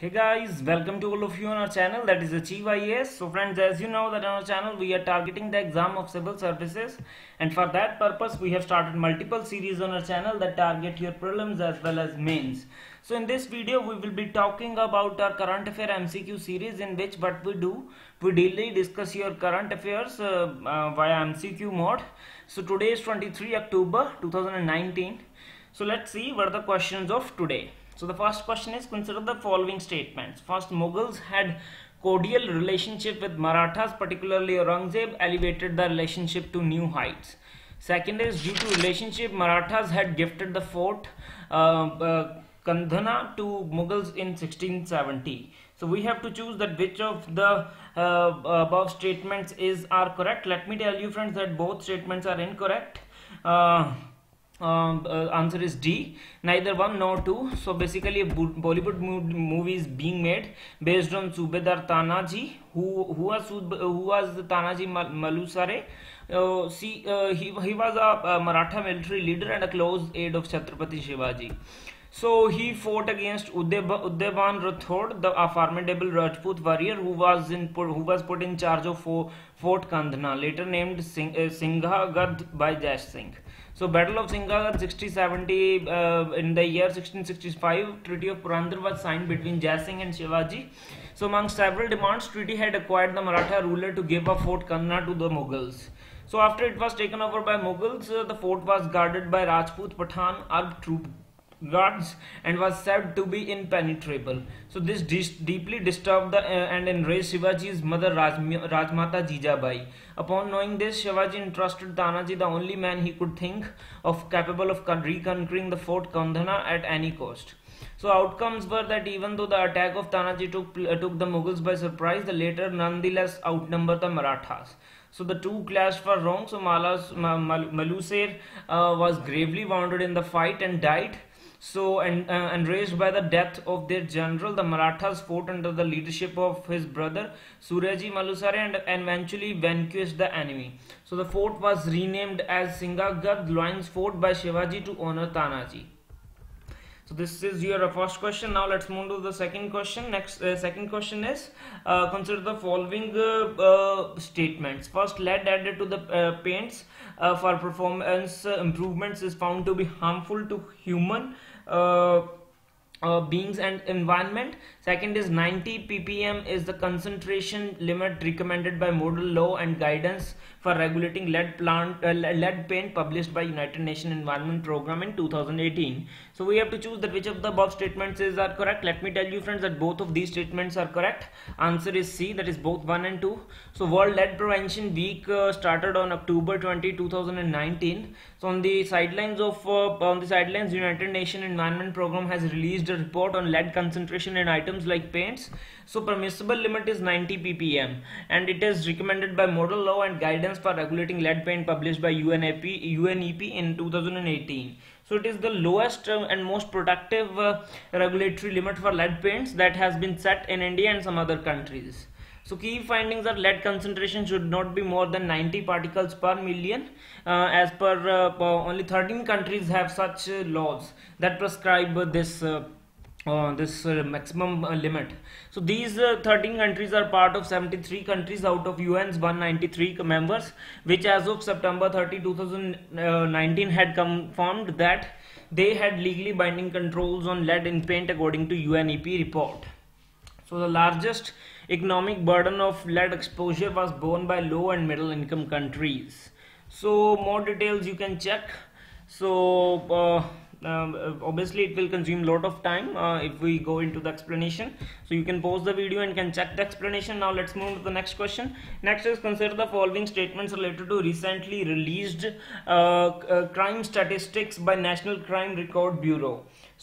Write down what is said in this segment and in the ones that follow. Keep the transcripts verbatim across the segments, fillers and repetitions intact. Hey guys, welcome to all of you on our channel, that is Achieve I A S. So friends, as you know that on our channel we are targeting the exam of civil services, and for that purpose we have started multiple series on our channel that target your prelims as well as mains. So in this video we will be talking about our current affair M C Q series, in which what we do, we daily discuss your current affairs uh, uh, via M C Q mode. So today is twenty-three October two thousand nineteen. So let's see what are the questions of today. So the first question is, consider the following statements. First, Mughals had cordial relationship with Marathas, particularly Aurangzeb elevated the relationship to new heights. Second is, due to relationship, Marathas had gifted the fort uh, uh, Kondhana to Mughals in sixteen seventy. So we have to choose that which of the uh, above statements is are correct. Let me tell you friends that both statements are incorrect. Uh, Um, uh, answer is D, neither one nor two. So basically a Bollywood movie is being made based on Subedar Tanaji, who, who was who was Tanaji Malusare. Uh, see, uh, he, he was a, a Maratha military leader and a close aide of Chhatrapati Shivaji. So he fought against Udaybhan Rathod, the a formidable Rajput warrior who was in who was put in charge of Fort Kondhana, later named Singh, uh, Sinhagad by Jai Singh. So Battle of Sinhagad sixteen seventy, uh, in the year sixteen sixty-five, Treaty of Bern was signed between Jai Singh and Shivaji. So among several demands, treaty had acquired the Maratha ruler to give up Fort Kondhana to the Mughals. So after it was taken over by Mughals, uh, the fort was guarded by Rajput, Pathan, Arg troop guards and was said to be impenetrable. So this dis deeply disturbed the, uh, and enraged Shivaji's mother Rajm Rajmata Jijabai. Upon knowing this, Shivaji entrusted Tanaji, the only man he could think of capable of reconquering the fort Kondhana at any cost. So outcomes were that even though the attack of Tanaji took, uh, took the Mughals by surprise, the latter nonetheless outnumbered the Marathas. So the two clashed for wrong. So Malas, Mal Mal Malusare uh, was gravely wounded in the fight and died. So and uh, enraged by the death of their general, the Marathas fought under the leadership of his brother Suryaji Malusare and, and eventually vanquished the enemy. So the fort was renamed as Sinhagad Lions Fort by Shivaji to honor Tanaji. So this is your first question. Now let's move to the second question. Next uh, second question is, uh, consider the following uh, uh, statements. First, lead added to the uh, paints uh, for performance uh, improvements is found to be harmful to human uh, uh, beings and environment. Second is, ninety p p m is the concentration limit recommended by model law and guidance for regulating lead plant uh, lead paint published by United Nations Environment Program in two thousand eighteen. So we have to choose that which of the above statements is are correct. Let me tell you friends that both of these statements are correct. Answer is C, that is both one and two. So World Lead Prevention Week uh, started on October twentieth two thousand nineteen. So on the sidelines of uh, on the sidelines United Nations Environment Program has released a report on lead concentration in items like paints. So permissible limit is ninety p p m and it is recommended by model law and guidance for regulating lead paint published by U N E P in two thousand eighteen. So it is the lowest uh, and most protective uh, regulatory limit for lead paints that has been set in India and some other countries. So key findings are lead concentration should not be more than ninety particles per million. Uh, as per uh, only thirteen countries have such uh, laws that prescribe uh, this uh, Uh, this uh, maximum uh, limit. So these uh, thirteen countries are part of seventy-three countries out of U N's one hundred ninety-three members, which as of September thirtieth two thousand nineteen had confirmed that they had legally binding controls on lead in paint according to U N E P report. So the largest economic burden of lead exposure was borne by low and middle income countries. So more details you can check. So uh, Um, obviously it will consume lot of time uh, if we go into the explanation, so you can pause the video and can check the explanation. Now let's move to the next question. Next is, consider the following statements related to recently released uh, uh, crime statistics by National Crime Record Bureau.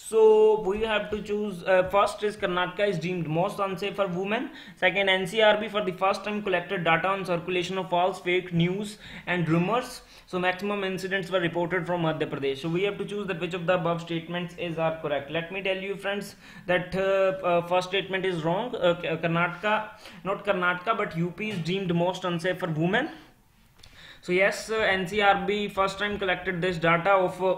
So we have to choose, uh, first is Karnataka is deemed most unsafe for women. Second, N C R B for the first time collected data on circulation of false, fake news and rumors. So maximum incidents were reported from Madhya Pradesh. So we have to choose that which of the above statements is are correct. Let me tell you friends that uh, uh, first statement is wrong. Uh, Karnataka, not Karnataka but U P is deemed most unsafe for women. So yes, uh, N C R B first time collected this data of uh,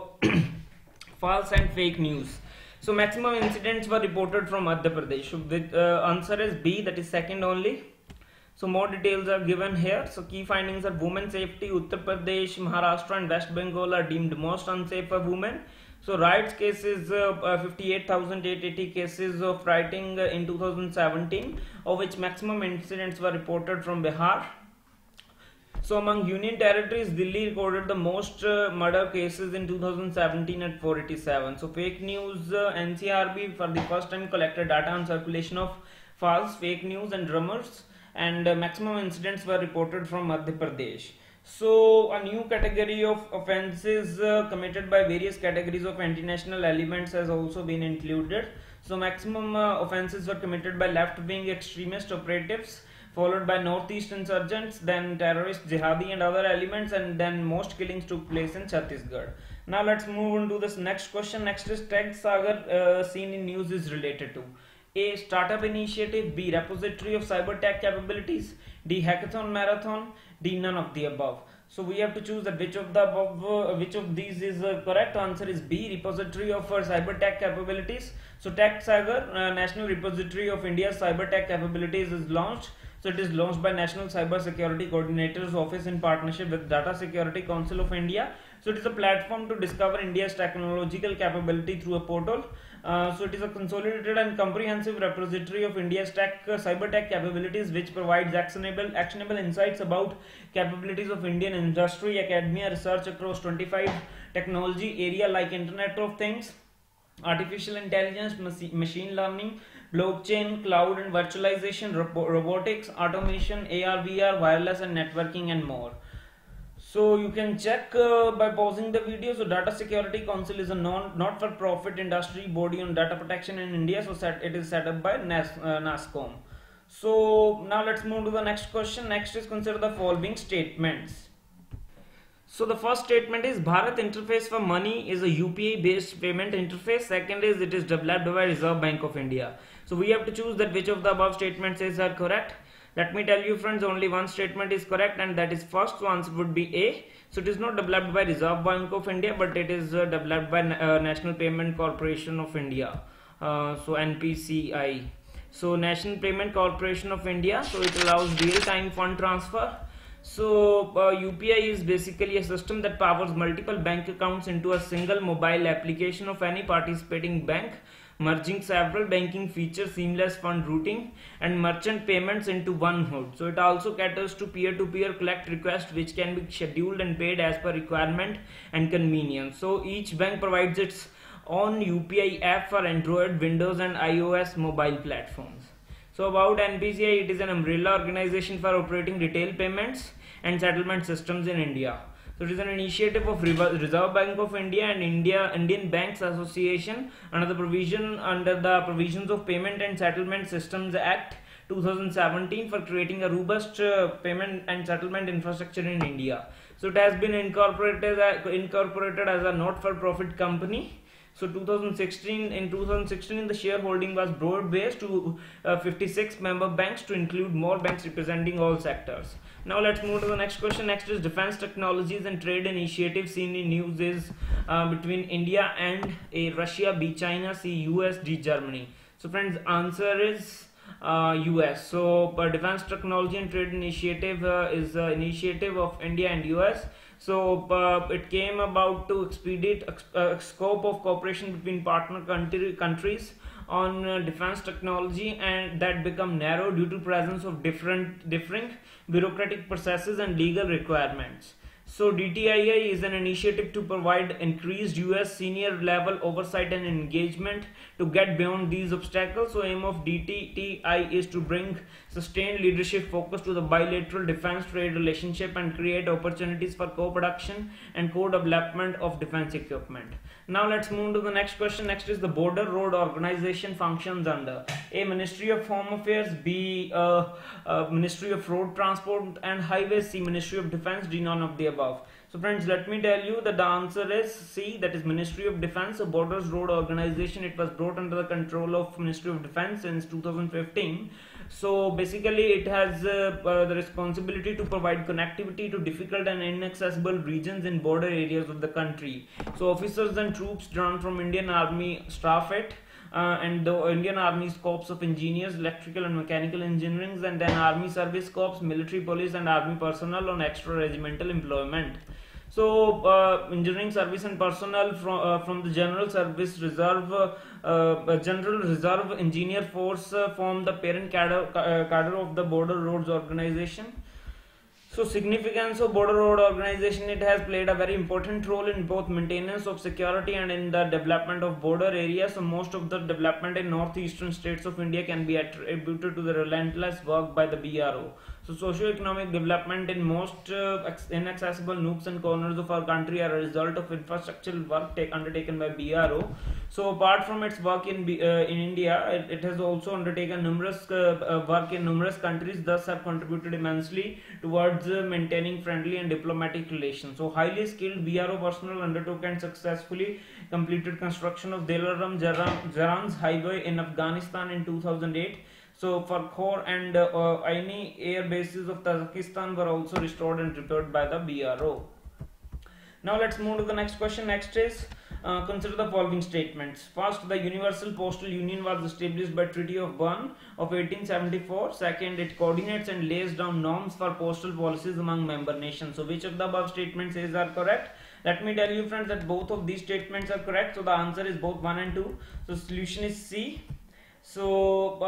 false and fake news. So maximum incidents were reported from Madhya Pradesh. The uh, answer is B, that is second only. So more details are given here. So key findings are women safety, Uttar Pradesh, Maharashtra and West Bengal are deemed most unsafe for women. So riots cases, uh, fifty-eight thousand eight hundred eighty cases of rioting uh, in two thousand seventeen, of which maximum incidents were reported from Bihar. So among union territories, Delhi recorded the most uh, murder cases in two thousand seventeen at four eighty-seven. So fake news, uh, N C R B for the first time collected data on circulation of false, fake news and rumors. And uh, maximum incidents were reported from Madhya Pradesh. So a new category of offences uh, committed by various categories of anti-national elements has also been included. So maximum uh, offences were committed by left-wing extremist operatives, followed by northeast insurgents, then terrorists, jihadi and other elements, and then most killings took place in Chhattisgarh. Now let's move on to this next question. Next is Tech Sagar uh, seen in news is related to: A. Startup initiative, B. Repository of cyber tech capabilities, D. Hackathon marathon, D. None of the above. So we have to choose that which of the above, uh, which of these is uh, correct. Answer is B, repository of uh, cyber tech capabilities. So Tech Sagar, uh, National Repository of India's cyber tech capabilities is launched. So it is launched by National Cyber Security Coordinator's Office in partnership with Data Security Council of India. So it is a platform to discover India's technological capability through a portal. Uh, so it is a consolidated and comprehensive repository of India's tech, uh, cyber tech capabilities, which provides actionable, actionable insights about capabilities of Indian industry, academia, research across twenty-five technology areas like Internet of Things, artificial intelligence, machine learning, blockchain, cloud and virtualization, robotics, automation, A R V R, wireless and networking and more. So you can check uh, by pausing the video. So Data Security Council is a non not-for-profit industry body on data protection in India. So set, it is set up by Nas, uh, NASCOM. So now let's move to the next question. Next is consider the following statements. So the first statement is Bharat Interface for Money is a U P I based payment interface. Second is it is developed by Reserve Bank of India. So we have to choose that which of the above statements is are correct. Let me tell you friends, only one statement is correct and that is first one's would be A. So it is not developed by Reserve Bank of India, but it is uh, developed by uh, National Payment Corporation of India. Uh, so N P C I. So National Payment Corporation of India. So it allows real time fund transfer. So uh, U P I is basically a system that powers multiple bank accounts into a single mobile application of any participating bank, merging several banking features, seamless fund routing and merchant payments into one hood. So it also caters to peer-to-peer collect requests which can be scheduled and paid as per requirement and convenience. So each bank provides its own U P I app for Android, Windows and iOS mobile platforms. So about N P C I, it is an umbrella organization for operating retail payments and settlement systems in India. So it is an initiative of Reserve Bank of India and India Indian Banks Association under the provision under the provisions of Payment and Settlement Systems Act two thousand seventeen for creating a robust uh, payment and settlement infrastructure in India. So it has been incorporated uh, incorporated as a not-for-profit company. So two thousand sixteen in two thousand sixteen the shareholding was broad based to uh, fifty-six member banks to include more banks representing all sectors. Now let's move to the next question. Next is defense technologies and trade initiative seen in news is uh, between India and A. Russia, B. China, C. U S, D. Germany. So friends, answer is uh, U S. So uh, defense technology and trade initiative uh, is an uh, initiative of India and U S. So uh, it came about to expedite uh, scope of cooperation between partner country, countries on uh, defense technology and that become narrow due to presence of different differing bureaucratic processes and legal requirements. So D T I I is an initiative to provide increased U S senior level oversight and engagement to get beyond these obstacles. So aim of D T T I is to bring sustained leadership focus to the bilateral defense trade relationship and create opportunities for co-production and co-development of defense equipment. Now let's move to the next question. Next is the border road organization functions under A. Ministry of Home Affairs, B. Uh, uh, Ministry of Road Transport and Highways, C. Ministry of Defense, D. None of the above. above. So friends, let me tell you that the answer is C, that is Ministry of Defence, a borders road organization. It was brought under the control of Ministry of Defence since two thousand fifteen. So basically it has uh, uh, the responsibility to provide connectivity to difficult and inaccessible regions in border areas of the country. So officers and troops drawn from Indian Army staff it. Uh, and the Indian Army's Corps of Engineers, Electrical and Mechanical Engineering, and then Army Service Corps, Military Police and Army Personnel on extra regimental employment. So uh, engineering service and personnel from, uh, from the General Service Reserve, uh, uh, General Reserve Engineer Force uh, form the parent cadre, uh, cadre of the Border Roads Organization. So significance of border road organization, it has played a very important role in both maintenance of security and in the development of border areas. So most of the development in northeastern states of India can be attributed to the relentless work by the B R O. So socio-economic development in most uh, inaccessible nooks and corners of our country are a result of infrastructural work take, undertaken by B R O. So apart from its work in B, uh, in India, it, it has also undertaken numerous uh, uh, work in numerous countries, thus have contributed immensely towards maintaining friendly and diplomatic relations. So highly skilled B R O personnel undertook and successfully completed construction of Delaram Zaranj Highway in Afghanistan in two thousand eight. So Farkhor and uh, uh, Aini air bases of Tajikistan were also restored and repaired by the B R O. Now let's move to the next question. Next is Uh, consider the following statements. First, the Universal Postal Union was established by Treaty of Bern of eighteen seventy-four. Second, it coordinates and lays down norms for postal policies among member nations. So which of the above statements is are correct? Let me tell you friends that both of these statements are correct. So the answer is both one and two. So solution is C. So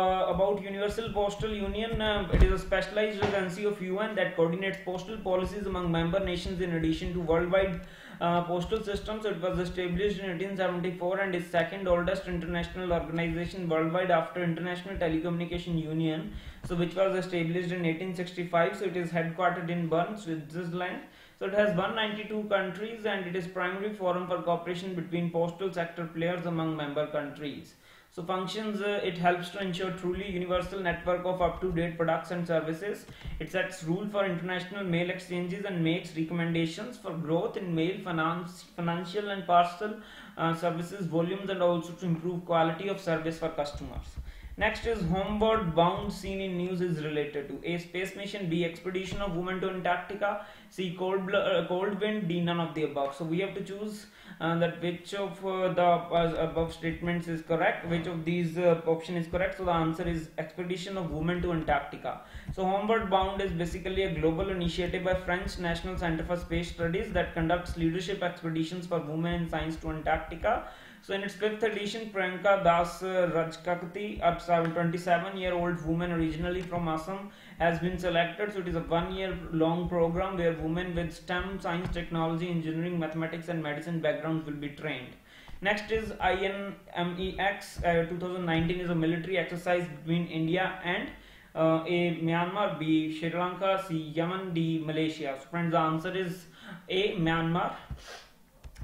uh, about Universal Postal Union, uh, it is a specialized agency of U N that coordinates postal policies among member nations in addition to worldwide uh, postal systems. It was established in eighteen seventy-four and is second oldest international organization worldwide after International Telecommunication Union, so which was established in eighteen sixty-five. So it is headquartered in Bern, Switzerland. So it has one hundred ninety-two countries and it is primary forum for cooperation between postal sector players among member countries. So functions, uh, it helps to ensure truly universal network of up-to-date products and services. It sets rules for international mail exchanges and makes recommendations for growth in mail, finance, financial and parcel uh, services volumes, and also to improve quality of service for customers. Next is Homeward Bound, seen in news, is related to A. Space mission, B. Expedition of women to Antarctica, C. Cold, uh, cold wind, D. None of the above. So we have to choose uh, that which of uh, the uh, above statements is correct, which of these uh, option is correct. So the answer is Expedition of women to Antarctica. So Homeward Bound is basically a global initiative by French National Center for Space Studies that conducts leadership expeditions for women in science to Antarctica. So in its fifth edition, Pranika Das Rajkakoti, a twenty-seven-year-old woman originally from Assam, has been selected. So it is a one-year-long program where women with STEM, science, technology, engineering, mathematics, and medicine backgrounds will be trained. Next is I N M E X uh, twenty nineteen is a military exercise between India and uh, a Myanmar, B Sri Lanka, C Yemen, D Malaysia. So friends, the answer is A Myanmar.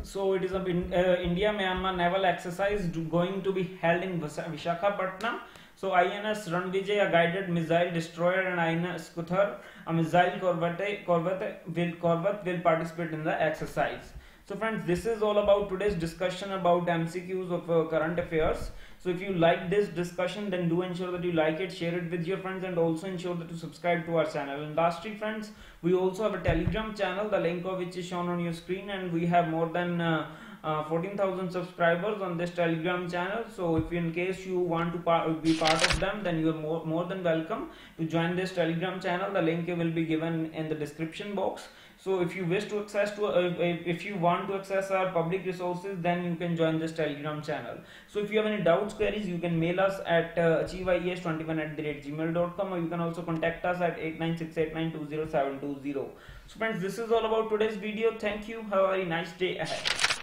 So it is a uh, India Myanmar naval exercise do, going to be held in Visakhapatnam. So I N S Ranvijay, a guided missile destroyer, and I N S Kuthar, a missile corvette, corvette will corvette will participate in the exercise. So friends, this is all about today's discussion about M C Qs of uh, current affairs. So if you like this discussion, then do ensure that you like it, share it with your friends, and also ensure that you subscribe to our channel. And lastly friends, we also have a Telegram channel, the link of which is shown on your screen, and we have more than uh, uh, fourteen thousand subscribers on this Telegram channel. So if in case you want to par be part of them, then you are more, more than welcome to join this Telegram channel. The link will be given in the description box. So if you wish to access to, uh, if you want to access our public resources, then you can join this Telegram channel. So if you have any doubts, queries, you can mail us at uh, achieve I A S twenty-one at the rate gmail dot com, or you can also contact us at eight nine six eight nine two zero seven two zero. So friends, this is all about today's video. Thank you. Have a very nice day ahead.